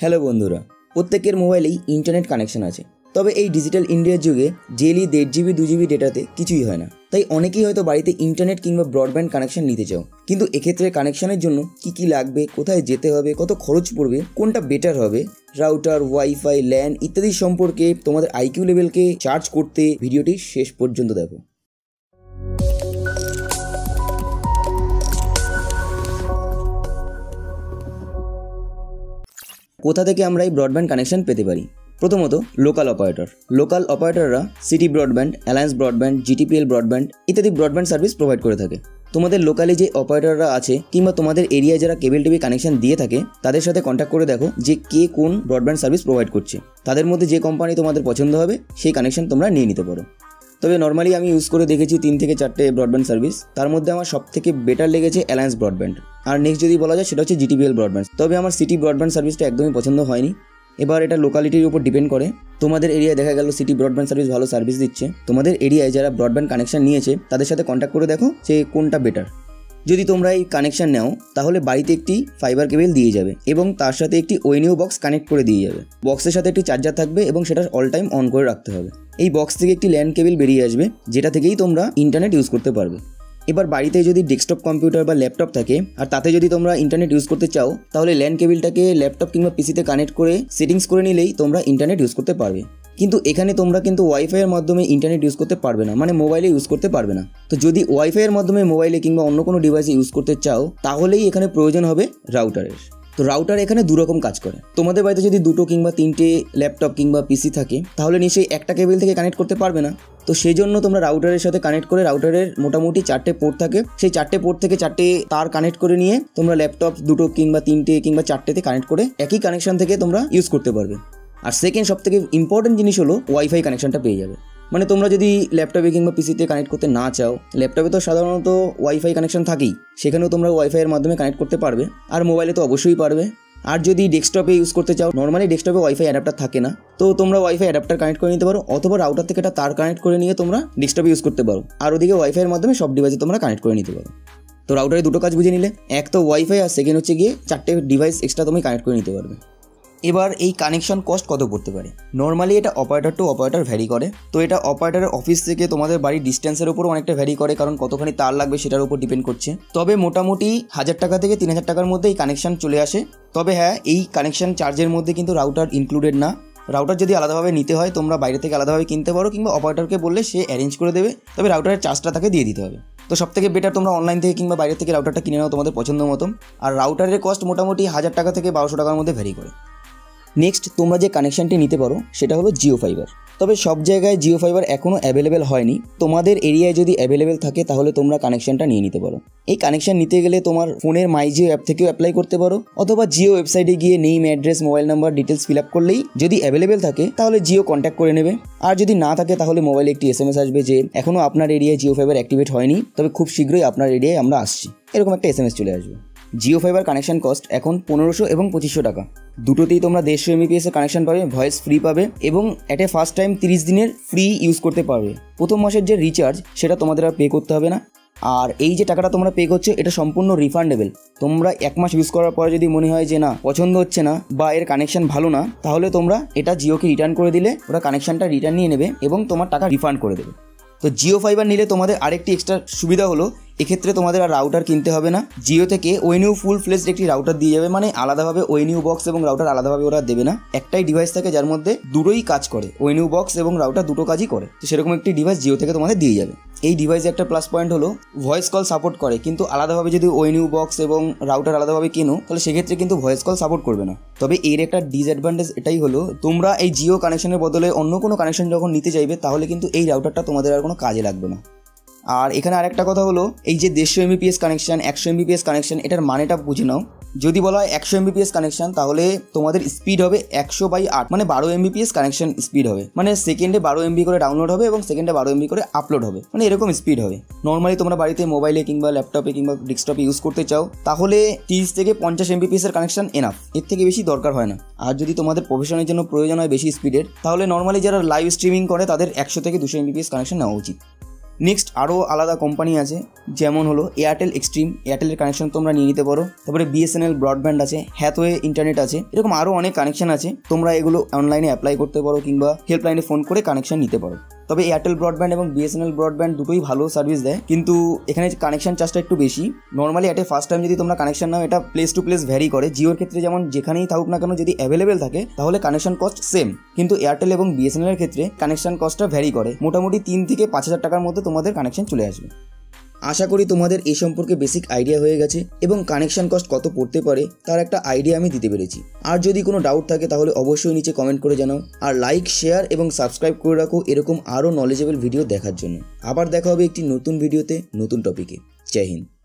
Hello বন্ধুরা, প্রত্যেকের মোবাইলেই ইন্টারনেট কানেকশন আছে। তবে এই ডিজিটাল ইন্ডিয়ার যুগে ডেইলি 1.5 জিবি 2 জিবি ডেটাতে কিছুই হয় না। তাই অনেকেই হয়তো বাড়িতে ইন্টারনেট কিংবা ব্রডব্যান্ড কানেকশন নিতে চাও, কিন্তু এক্ষেত্রে কানেকশনের জন্য কী কী লাগবে, কোথায় যেতে হবে, কত খরচ পড়বে, কোনটা বেটার হবে, রাউটার, ওয়াইফাই, ল্যান ইত্যাদি সম্পর্কে তোমাদের আইকিউ লেভেলকে চার্জ করতে ভিডিওটি শেষ পর্যন্ত দেখো। কোথা থেকে আমরা এই ব্রডব্যান্ড কানেকশন পেতে পারি? প্রথমত লোকাল অপারেটররা city broadband, alliance broadband, GTPL broadband ইত্যাদি ব্রডব্যান্ড সার্ভিস প্রোভাইড করে থাকে। তোমাদের লোকালে যে অপারেটররা আছে কিংবা তোমাদের এরিয়ায় যারা কেবল টিভি কানেকশন দিয়ে থাকে তাদের সাথে কন্ট্যাক্ট করে দেখো যে কে কোন ব্রডব্যান্ড সার্ভিস প্রোভাইড করছে। তাদের মধ্যে যে কোম্পানি তোমাদের পছন্দ হবে সেই কানেকশন তোমরা নিয়ে নিতে পারো। তবে নর্মালি আমি ইউজ করে দেখেছি 3 থেকে 4টে ব্রডব্যান্ড সার্ভিস, তার মধ্যে আমার সবথেকে বেটার লেগেছে অ্যালায়েন্স ব্রডব্যান্ড, আর নেক্সট যদি বলা যায় সেটা হচ্ছে জিটিপিএল ব্রডব্যান্ড। তবে আমার সিটি ব্রডব্যান্ড সার্ভিসটা একদমই পছন্দ হয়নি। এবার এটা লোকালিটির উপর ডিপেন্ড করে। তোমাদের এরিয়ায় দেখা গেল সিটি ব্রডব্যান্ড সার্ভিস ভালো সার্ভিস দিচ্ছে, তোমাদের এরিয়ায় যারা ব্রডব্যান্ড কানেকশন নিয়েছে তাদের সাথে কন্ট্যাক্ট করে দেখো যে কোনটা বেটার। যদি তোমরা এই কানেকশন নাও তাহলে বাড়িতে একটি ফাইবার কেবল দিয়ে যাবে এবং তার সাথে একটি ওএনইউ বক্স কানেক্ট করে দিয়ে যাবে। বক্সের সাথে একটি চার্জার থাকবে এবং সেটা অল টাইম অন করে রাখতে হবে। এই বক্স থেকে একটি ল্যান কেবল বেরিয়ে আসবে যেটা থেকেই তোমরা ইন্টারনেট ইউজ করতে পারবে। এবার বাড়িতে যদি ডেস্কটপ কম্পিউটার বা ল্যাপটপ থাকে আর তাতে যদি তোমরা ইন্টারনেট ইউজ করতে চাও তাহলে ল্যান কেবলটাকে ল্যাপটপ কিংবা পিসিতে কানেক্ট করে সেটিংস করে নিলেই তোমরা ইন্টারনেট ইউজ করতে পারবে। কিন্তু এখানে তোমরা কিন্তু ওয়াইফাইয়ের মাধ্যমে ইন্টারনেট ইউজ করতে পারবে না, মানে মোবাইলে ইউজ করতে পারবে না। তো যদি ওয়াইফাইয়ের মাধ্যমে মোবাইলে কিংবা অন্য কোনো ডিভাইসে ইউজ করতে চাও তাহলেই এখানে প্রয়োজন হবে রাউটারের। তো রাউটার এখানে দুরকম কাজ করে। তোমাদের বাড়িতে যদি 2টো কিংবা 3টে ল্যাপটপ কিংবা পিসি থাকে তাহলে নিশ্চয়ই একটা কেবল থেকে কানেক্ট করতে পারবে না। তো সেই জন্য তোমরা রাউটারের সাথে কানেক্ট করে, রাউটারের মোটামুটি 4টে পোর্ট থাকে, সেই 4টে পোর্ট থেকে 4টে তার কানেক্ট করে নিয়ে তোমরা ল্যাপটপ 2টো কিংবা 3টে কিংবা 4টেতে কানেক্ট করে একই কানেকশন থেকে তোমরা ইউজ করতে পারবে। আর সেকেন্ড সবথেকে ইম্পর্টেন্ট জিনিস হলো ওয়াইফাই কানেকশনটা পেয়ে যাবে। মানে তোমরা যদি ল্যাপটপে কিংবা পিসিতে কানেক্ট করতে না চাও, ল্যাপটপে তো সাধারণত ওয়াইফাই কানেকশন থাকেই, সেখানেও তোমরা ওয়াইফাইয়ের মাধ্যমে কানেক্ট করতে পারবে, আর মোবাইলে তো অবশ্যই পারবে। আর যদি ডেস্কটপে ইউজ করতে চাও, নর্মালি ডেস্কটপে ওয়াইফাই অ্যাডাপ্টার থাকে না, তো তোমরা ওয়াইফাই অ্যাডাপ্টার কানেক্ট করে নিতে পারো অথবা রাউটার থেকে একটা তার কানেক্ট করে নিয়ে তোমরা ডেস্কটপে ইউজ করতে পারো। আর ওদিকে ওয়াইফাইয়ের মাধ্যমে সব ডিভাইসে তোমরা কানেক্ট করে নিতে পারো। তো রাউটারে দুটো কাজ বুঝে নিলে, এক তো ওয়াইফাই, আর সেকেন্ড হচ্ছে গিয়ে 4টে ডিভাইস এক্সট্রা তুমি কানেক্ট করে নিতে পারবে। এবার এই কানেকশন কস্ট কত পড়তে পারে? নর্মালি এটা অপারেটর টু অপারেটর ভ্যারি করে। তো এটা অপারেটরের অফিস থেকে তোমাদের বাড়ির ডিস্টেন্সের উপর অনেকটা ভ্যারি করে, কারণ কতখানি তার লাগবে সেটার উপর ডিপেন্ড করছে। তবে মোটামুটি 1000 টাকা থেকে 3000 টাকার মধ্যে এই কানেকশন চলে আসে। তবে হ্যাঁ, এই কানেকশন চার্জের মধ্যে কিন্তু রাউটার ইনক্লুডেড না। রাউটার যদি আলাদাভাবে নিতে হয় তোমরা বাইরে থেকে আলাদাভাবে কিনতে পারো কিংবা অপারেটরকে বললে সে অ্যারেঞ্জ করে দেবে, তবে রাউটারের চার্জটা তাকে দিয়ে দিতে হবে। তো সবথেকে বেটার তোমরা অনলাইন থেকে কিংবা বাইরে থেকে রাউটারটা কিনে নাও তোমাদের পছন্দ মতো। আর রাউটারের কস্ট মোটামুটি 1000 টাকা থেকে 1200 টাকার মধ্যে ভ্যারি করে। নেক্সট তোমরা যে কানেকশানটি নিতে পারো সেটা হলো JioFiber। তবে সব জায়গায় JioFiber এখনও অ্যাভেলেবেল হয়নি। তোমাদের এরিয়ায় যদি অ্যাভেলেবেল থাকে তাহলে তোমরা কানেকশানটা নিয়ে নিতে পারো। এই কানেকশান নিতে গেলে তোমার ফোনের MyJio অ্যাপ থেকেও অ্যাপ্লাই করতে পারো, অথবা জিও ওয়েবসাইটে গিয়ে name, address, mobile number details fill up করলেই যদি অ্যাভেলেবেল থাকে তাহলে জিও কন্ট্যাক্ট করে নেবে, আর যদি না থাকে তাহলে মোবাইলে একটি SMS আসবে যে এখনও আপনার এরিয়ায় JioFiber অ্যাক্টিভেট হয়নি, তবে খুব শীঘ্রই আপনার এরিয়ায় আমরা আসছি, এরকম একটা SMS চলে আসবে। JioFiber কানেকশন কস্ট এখন 1500 এবং 2500 টাকা। দুটোতেই তোমরা 150 Mbps কানেকশন পাবে, ভয়েস ফ্রি পাবে এবং অ্যাট এ ফার্স্ট টাইম 30 দিনের ফ্রি ইউজ করতে পারবে। প্রথম মাসের যে রিচার্জ সেটা তোমাদের আর পে করতে হবে না। আর এই যে টাকাটা তোমরা পে করছো এটা সম্পূর্ণ রিফান্ডেবল। তোমরা 1 মাস ইউজ করার পরে যদি মনে হয় যে না, পছন্দ হচ্ছে না বা এর কানেকশন ভালো না, তাহলে তোমরা এটা জিওকে রিটার্ন করে দিলে ওরা কানেকশনটা রিটার্ন নিয়ে নেবে এবং তোমার টাকা রিফান্ড করে দেবে। তো JioFiber নিলে তোমাদের আরেকটি এক্সট্রা সুবিধা হলো, এক্ষেত্রে তোমাদের আর রাউটার কিনতে হবে না। জিও থেকে ওএনইউ ফুল ফ্লেজড একটি রাউটার দিয়ে যাবে, মানে আলাদাভাবে ওএনইউ বক্স এবং রাউটার আলাদাভাবে ওরা দেবে না। একটাই ডিভাইস থাকে যার মধ্যে দুটোই কাজ করে, ওএনইউ বক্স এবং রাউটার দুটো কাজই করে, তো সেরকম একটি ডিভাইস জিও থেকে তোমাদের দিয়ে যাবে। এই ডিভাইসে একটা প্লাস পয়েন্ট হলো ভয়েস কল সাপোর্ট করে, কিন্তু আলাদাভাবে যদি ওএনইউ বক্স এবং রাউটার আলাদাভাবে কেনো তাহলে সেক্ষেত্রে কিন্তু ভয়েস কল সাপোর্ট করবে না। তবে এর একটা ডিসঅ্যাডভান্টেজ এটাই হলো, তোমরা এই জিও কানেকশনের বদলে অন্য কোনো কানেকশন যখন নিতে চাইবে তাহলে কিন্তু এই রাউটারটা তোমাদের আর কোনো কাজে লাগবে না। আর এখানে আরেকটা কথা হলো, এই যে 150 Mbps কানেকশান, 100 Mbps কানেকশান, এটার মানেটা বুঝে নাও। যদি বলা হয় 100 Mbps কানেকশান তাহলে তোমাদের স্পিড হবে 100/8, মানে 12 Mbps কানেকশান স্পিড হবে, মানে সেকেন্ডে 12 MB করে ডাউনলোড হবে এবং সেকেন্ডে 12 MB করে আপলোড হবে, মানে এরকম স্পিড হবে। নর্মালি তোমরা বাড়িতে মোবাইলে কিংবা ল্যাপটপে কিংবা ডেস্কটপে ইউজ করতে চাও তাহলে 30 থেকে 50 Mbps কানেকশান এনাফ, এর থেকে বেশি দরকার হয় না। আর যদি তোমাদের প্রফেশনের জন্য প্রয়োজন হয় বেশি স্পিডের তাহলে নর্মালি যারা লাইভ স্ট্রিমিং করে তাদের 100 থেকে 200 Mbps কানেকশান নেওয়া উচিত। নেক্সট आरो आलादा कम्पानी आछे जेमन hello Airtel Xstream Airtel connection तुम्हारा निये निते पारो तारपरे बीएसएनएल ब्रडबैंड आछे हैथवे इंटरनेट आछे एरकम आरो अनेक कानेक्शन आछे तोमरा एगुलो अनलाइने अप्लाई करते पारो किंबा हेल्पलाइने फोन करे कानेक्शन निते पारो। तब एयरटेल ब्रडबैंड और बीएसएनएल ब्रडबैंड दुटोई भालो सर्विस दे किन्तु एखाने कानेक्शन चार्जटा एकटू बेशी। Normally at a first time यदि तोमरा कानेक्शन नाओ एटा प्लेस टू प्लेस भ्यारि करे जिओर क्षेत्रे जेमन जेखानेई थाकुक ना केन यदि अवेलेबल थाके ताहले कानेक्शन कस्ट सेम किन्तु एयरटेल और बीएसएनएल एर क्षेत्रे कानेक्शन कस्टटा भ्यारि करे मोटामुटी 3 থেকে 5 হাজার टाकार मध्य तोमादेर कानेक्शन चले आसबे। आशा करी तुम्हारे ए सम्पर्के बेसिक आइडिया हो गेछे एबं कानेक्शन कस्ट कत पड़ते पारे तार एकटा आइडिया आमि दिते पेरेछि। आर जोदि कोनो डाउट थाके ताहले अवश्य नीचे कमेंट करे जानाओ और लाइक शेयर और सबस्क्राइब करे राखो एरकम आरो नलेजेबल भिडियो देखार जोन्नो। आबार देखा होबे एकटी नतून भिडियोते नतून टपिके। जय हिंद।